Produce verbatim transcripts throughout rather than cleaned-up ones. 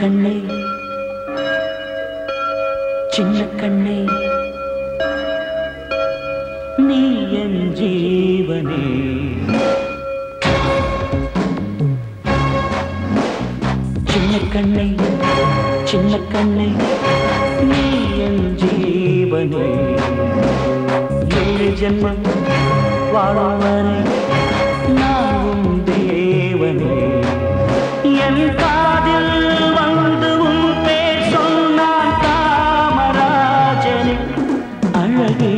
கண்ணே சின்ன கண்ணே நீ என் ஜீவனே சின்ன கண்ணே சின்ன கண்ணே நீ என் ஜீவனே ஏழு ஜென்மம் வாழும் வரை நானும் தேவனே என் காதில் வந்து உன் பேர் சொன்னான் காமராஜனே அழகே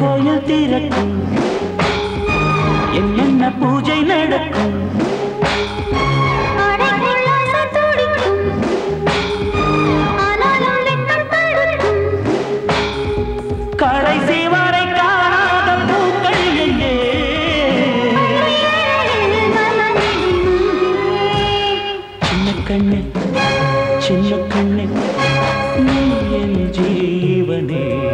கோயில் திறக்கும் என்னென்ன பூஜை நடக்கும் கடைசி வரை காணாத பூக்கள் எங்கே சின்ன கண்ணே சின்ன கண்ணே நீ என் ஜீவனே